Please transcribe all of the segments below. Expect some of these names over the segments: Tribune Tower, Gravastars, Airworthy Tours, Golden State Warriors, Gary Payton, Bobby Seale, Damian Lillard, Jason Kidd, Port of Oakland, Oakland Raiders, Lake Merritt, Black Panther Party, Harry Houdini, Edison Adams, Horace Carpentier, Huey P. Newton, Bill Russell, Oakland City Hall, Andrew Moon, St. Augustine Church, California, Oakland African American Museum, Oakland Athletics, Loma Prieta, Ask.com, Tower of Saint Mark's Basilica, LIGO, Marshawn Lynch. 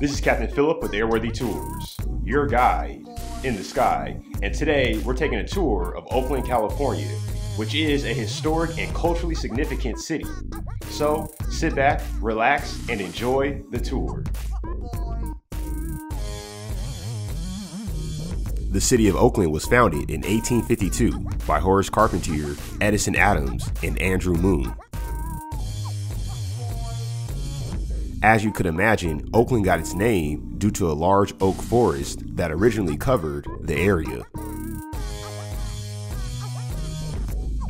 This is Captain Philip with Airworthy Tours, your guide in the sky, and today we're taking a tour of Oakland, California, which is a historic and culturally significant city. So sit back, relax, and enjoy the tour. The city of Oakland was founded in 1852 by Horace Carpentier, Edison Adams, and Andrew Moon. As you could imagine, Oakland got its name due to a large oak forest that originally covered the area.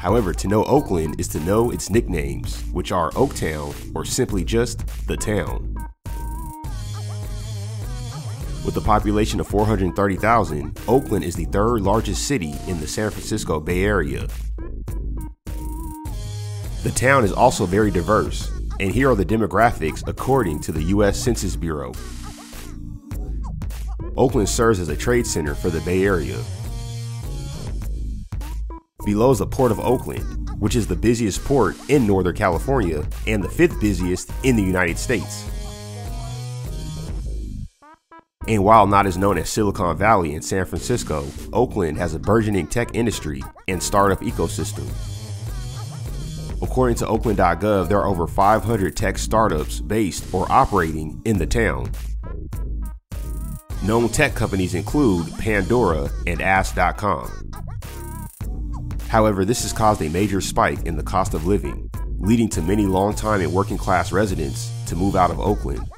However, to know Oakland is to know its nicknames, which are Oaktown or simply just the town. With a population of 430,000, Oakland is the third largest city in the San Francisco Bay Area. The town is also very diverse, and here are the demographics according to the U.S. Census Bureau. Oakland serves as a trade center for the Bay Area. Below is the Port of Oakland, which is the busiest port in Northern California and the fifth busiest in the United States. And while not as known as Silicon Valley in San Francisco, Oakland has a burgeoning tech industry and startup ecosystem. According to Oakland.gov, there are over 500 tech startups based or operating in the town. Known tech companies include Pandora and Ask.com. However, this has caused a major spike in the cost of living, leading to many longtime and working-class residents to move out of Oakland.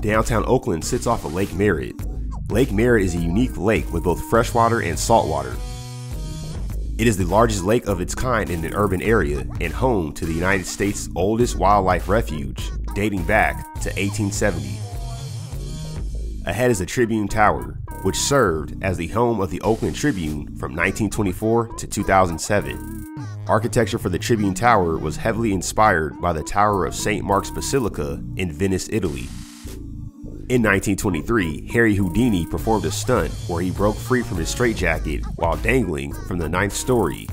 Downtown Oakland sits off of Lake Merritt. Lake Merritt is a unique lake with both freshwater and saltwater. It is the largest lake of its kind in an urban area and home to the United States' oldest wildlife refuge, dating back to 1870. Ahead is the Tribune Tower, which served as the home of the Oakland Tribune from 1924 to 2007. Architecture for the Tribune Tower was heavily inspired by the Tower of Saint Mark's Basilica in Venice, Italy. In 1923, Harry Houdini performed a stunt where he broke free from his straitjacket while dangling from the 9th story.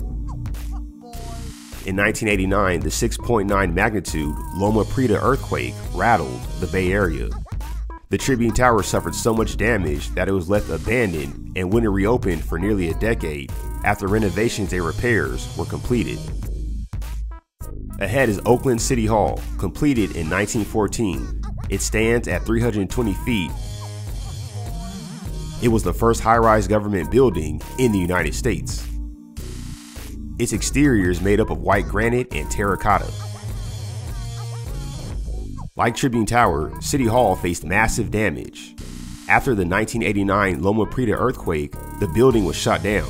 In 1989, the 6.9 magnitude Loma Prieta earthquake rattled the Bay Area. The Tribune Tower suffered so much damage that it was left abandoned, and when it reopened for nearly a decade, after renovations and repairs were completed. Ahead is Oakland City Hall, completed in 1914. It stands at 320 feet. It was the first high-rise government building in the United States. Its exterior is made up of white granite and terracotta. Like Tribune Tower, City Hall faced massive damage. After the 1989 Loma Prieta earthquake, the building was shut down.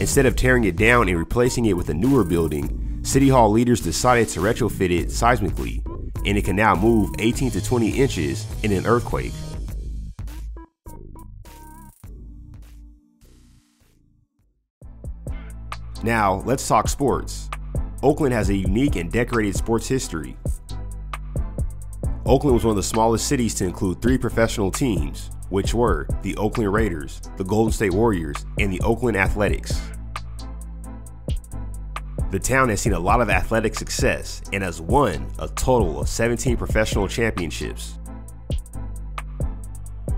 Instead of tearing it down and replacing it with a newer building, City Hall leaders decided to retrofit it seismically, and it can now move 18 to 20 inches in an earthquake. Now, let's talk sports. Oakland has a unique and decorated sports history. Oakland was one of the smallest cities to include three professional teams, which were the Oakland Raiders, the Golden State Warriors, and the Oakland Athletics. The town has seen a lot of athletic success and has won a total of 17 professional championships.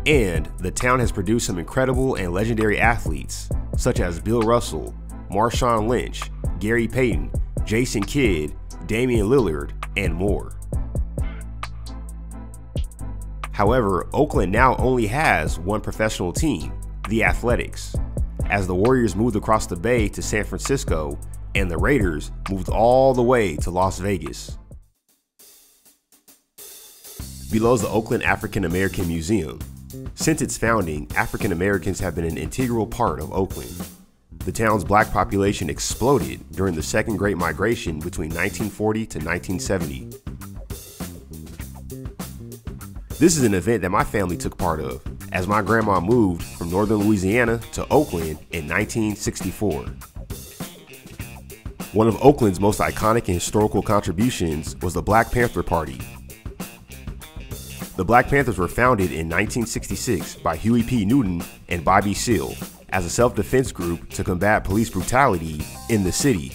And the town has produced some incredible and legendary athletes, such as Bill Russell, Marshawn Lynch, Gary Payton, Jason Kidd, Damian Lillard, and more. However, Oakland now only has one professional team, the Athletics, as the Warriors moved across the bay to San Francisco and the Raiders moved all the way to Las Vegas. Below is the Oakland African American Museum. Since its founding, African Americans have been an integral part of Oakland. The town's black population exploded during the Second Great Migration between 1940 to 1970. This is an event that my family took part of, as my grandma moved from northern Louisiana to Oakland in 1964. One of Oakland's most iconic and historical contributions was the Black Panther Party. The Black Panthers were founded in 1966 by Huey P. Newton and Bobby Seale as a self-defense group to combat police brutality in the city.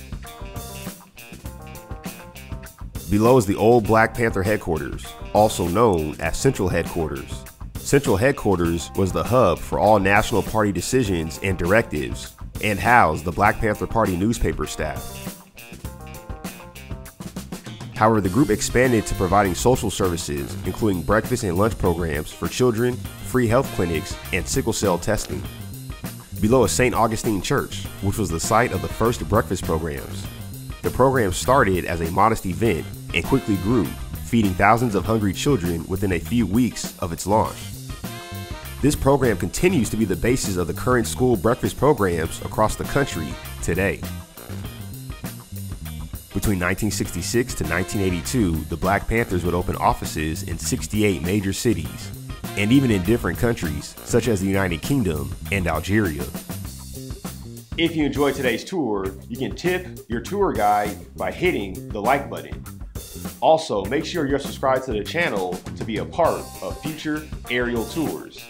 Below is the old Black Panther headquarters, also known as Central Headquarters. Central Headquarters was the hub for all national party decisions and directives, and housed the Black Panther Party newspaper staff. However, the group expanded to providing social services, including breakfast and lunch programs for children, free health clinics, and sickle cell testing. Below is St. Augustine Church, which was the site of the first breakfast programs. The program started as a modest event and quickly grew, feeding thousands of hungry children within a few weeks of its launch. This program continues to be the basis of the current school breakfast programs across the country today. Between 1966 to 1982, the Black Panthers would open offices in 68 major cities, and even in different countries, such as the United Kingdom and Algeria. If you enjoyed today's tour, you can tip your tour guide by hitting the like button. Also, make sure you're subscribed to the channel to be a part of future aerial tours.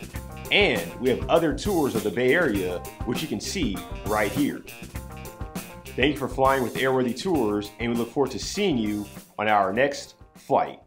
And we have other tours of the Bay Area, which you can see right here. Thank you for flying with Airworthy Tours, and we look forward to seeing you on our next flight.